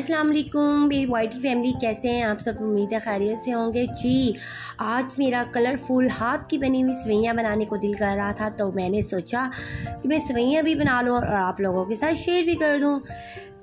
अस्सलाम वालेकुम मेरी वाइटी फैमिली, कैसे हैं आप सब? उम्मीद है खैरियत से होंगे जी। आज मेरा कलरफुल हाथ की बनी हुई सवैयाँ बनाने को दिल कर रहा था, तो मैंने सोचा कि मैं सवैयाँ भी बना लूँ और आप लोगों के साथ शेयर भी कर दूँ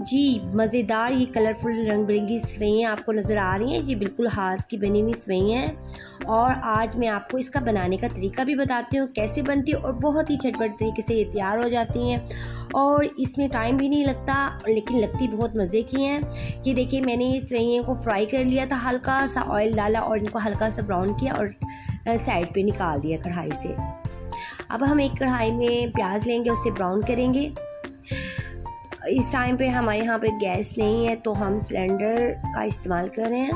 जी। मज़ेदार ये कलरफुल रंग बिरंगी सवैयाँ आपको नज़र आ रही हैं जी, बिल्कुल हाथ की बनी हुई सवैयाँ हैं। और आज मैं आपको इसका बनाने का तरीका भी बताती हूँ, कैसे बनती है, और बहुत ही झटपट तरीके से ये तैयार हो जाती हैं और इसमें टाइम भी नहीं लगता, लेकिन लगती बहुत मज़े की हैं। ये देखिए, मैंने इस सवैयों को फ्राई कर लिया था, हल्का सा ऑयल डाला और इनको हल्का सा ब्राउन किया और साइड पे निकाल दिया कढ़ाई से। अब हम एक कढ़ाई में प्याज लेंगे, उसे ब्राउन करेंगे। इस टाइम पे हमारे यहाँ पे गैस नहीं है, तो हम सिलेंडर का इस्तेमाल कर रहे हैं।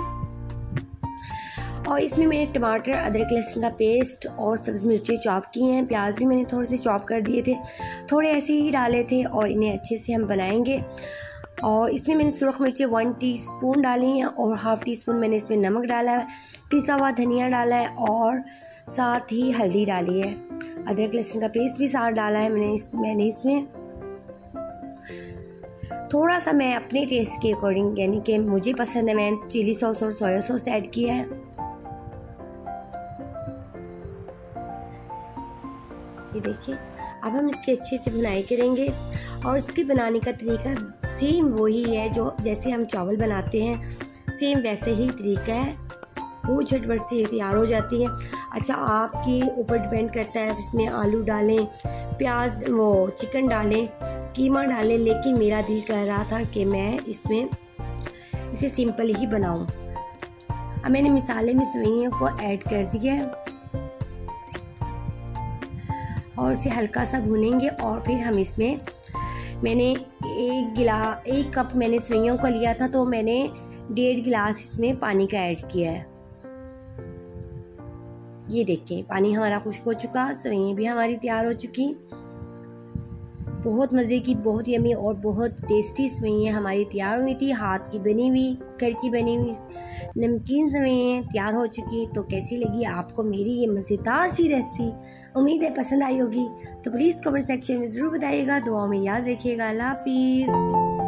और इसमें मैंने टमाटर, अदरक, लहसुन का पेस्ट और सब्ज़ मिर्चें चॉप की हैं। प्याज भी मैंने थोड़े से चॉप कर दिए थे, थोड़े ऐसे ही डाले थे, और इन्हें अच्छे से हम बनाएंगे। और इसमें मैंने सुरख मिर्चें 1 टीस्पून डाली हैं और ½ टीस्पून मैंने इसमें नमक डाला है, पिसा हुआ धनिया डाला है और साथ ही हल्दी डाली है। अदरक लहसुन का पेस्ट भी साथ डाला है मैंने इसमें। थोड़ा सा मैं अपने टेस्ट के अकॉर्डिंग, यानी कि मुझे पसंद है, मैंने चिली सॉस और सोया सॉस ऐड किया है। ये देखिए, अब हम इसकी अच्छे से बुनाई करेंगे। और इसके बनाने का तरीका सेम वही है जो जैसे हम चावल बनाते हैं, सेम वैसे ही तरीका है, वो झटपट से तैयार हो जाती है। अच्छा, आपके ऊपर डिपेंड करता है, इसमें आलू डालें, प्याज वो चिकन डालें, कीमा डालें, लेकिन मेरा दिल कह रहा था कि मैं इसमें इसे सिंपल ही बनाऊँ। अब मैंने मिसाले में सवैयों को ऐड कर दिया है और इसे हल्का सा भूनेंगे। और फिर हम इसमें, मैंने एक कप मैंने सवैयों का लिया था, तो मैंने 1.5 गिलास इसमें पानी का ऐड किया है। ये देखें, पानी हमारा खुश्क हो चुका, सवैयाँ भी हमारी तैयार हो चुकी। बहुत मज़े की, बहुत यमी और बहुत टेस्टी सवैयाँ हमारी तैयार हुई थी। हाथ की बनी हुई, घर की बनी हुई नमकीन सवैयाँ तैयार हो चुकी। तो कैसी लगी आपको मेरी ये मज़ेदार सी रेसिपी? उम्मीद है पसंद आई होगी, तो प्लीज़ कमेंट सेक्शन में ज़रूर बताइएगा। दुआ में याद रखिएगा। अल्लाह हाफिज़।